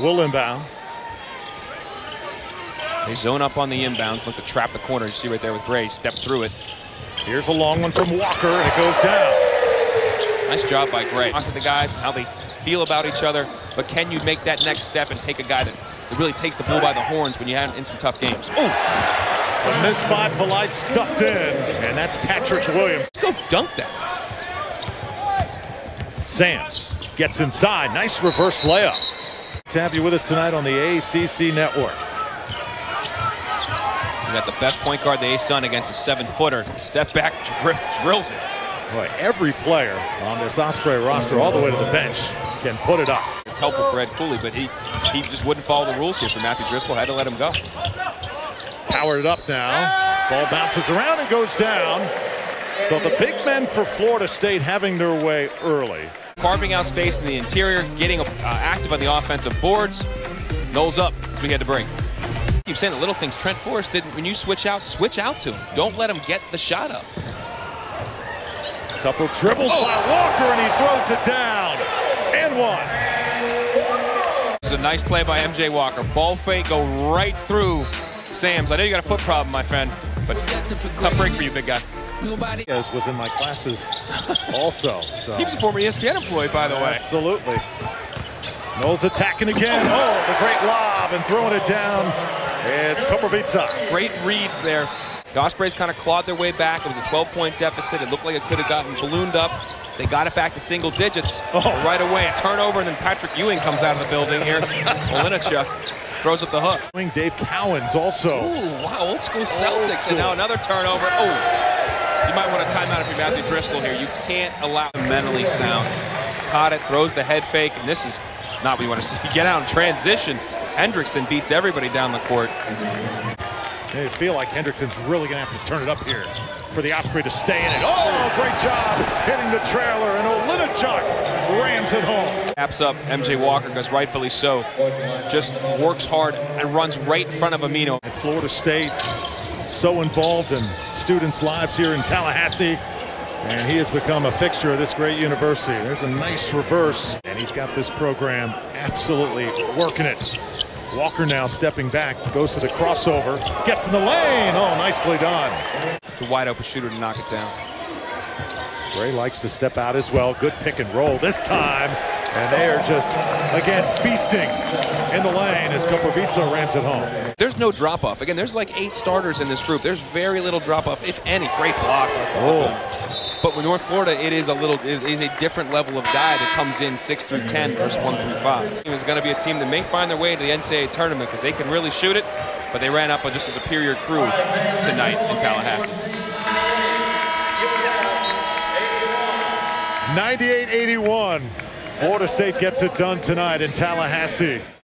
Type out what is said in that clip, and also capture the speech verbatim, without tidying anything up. will inbound. They zone up on the inbound, look to trap the corner. You see right there with Gray, step through it. Here's a long one from Walker, and it goes down. Nice job by Gray. Talk to the guys, how they feel about each other, but can you make that next step and take a guy that really takes the bull by the horns when you have him in some tough games? Ooh! A miss by Polite, stuffed in, and that's Patrick Williams. Go dunk that. Sams gets inside. Nice reverse layup. To have you with us tonight on the A C C Network. We got the best point guard, the A-Sun, against a seven-footer. Step back, drip, drills it. Boy, every player on this Osprey roster, all the way to the bench, can put it up. It's helpful for Ed Cooley, but he he just wouldn't follow the rules here for Matthew Driscoll. Had to let him go. Powered it up now. Ball bounces around and goes down. So the big men for Florida State having their way early. Carving out space in the interior, getting uh, active on the offensive boards. Noles up as we had to break. I keep saying the little things. Trent Forrest didn't. When you switch out, switch out to him. Don't let him get the shot up. Couple dribbles oh. by Walker, and he throws it down. And one. It's a nice play by M J Walker. Ball fake, go right through Sams. I know you got a foot problem, my friend, but tough break for you, big guy. Nobody else was in my classes also. So. He was a former E S P N employee, by the way. Absolutely. Noles attacking again. Oh, the great lob and throwing it down. It's Kopavizo. Great read there. The Ospreys kind of clawed their way back. It was a twelve-point deficit. It looked like it could have gotten ballooned up. They got it back to single digits oh. right away. A turnover, and then Patrick Ewing comes out of the building here. Olenichuk throws up the hook. Dave Cowens also. Ooh, wow, old school Celtics. Old school. And now another turnover. Oh, you might want a timeout if you're Matthew Driscoll here. You can't allow him mentally sound. Caught it, throws the head fake, and this is not what you want to see. You get out and transition. Hendrickson beats everybody down the court. They feel like Hendrickson's really going to have to turn it up here for the Osprey to stay in it. Oh, great job hitting the trailer, and Olenichuk rams it home. Taps up M J Walker, because rightfully so, just works hard and runs right in front of Amino. At Florida State, so involved in students' lives here in Tallahassee, and he has become a fixture of this great university. There's a nice reverse, and he's got this program absolutely working it. Walker now stepping back, goes to the crossover, gets in the lane. Oh, nicely done. The wide open shooter to knock it down. Gray likes to step out as well. Good pick and roll this time. And they are just, again, feasting in the lane as Kopavizo rams it home. There's no drop-off. Again, there's like eight starters in this group. There's very little drop-off, if any. Great block. Oh. But with North Florida, it is a little, it is a different level of guy that comes in six through ten versus one through five. It was going to be a team that may find their way to the N C double A tournament because they can really shoot it, but they ran up on just a superior crew tonight in Tallahassee. ninety-eight eighty-one. Florida State gets it done tonight in Tallahassee.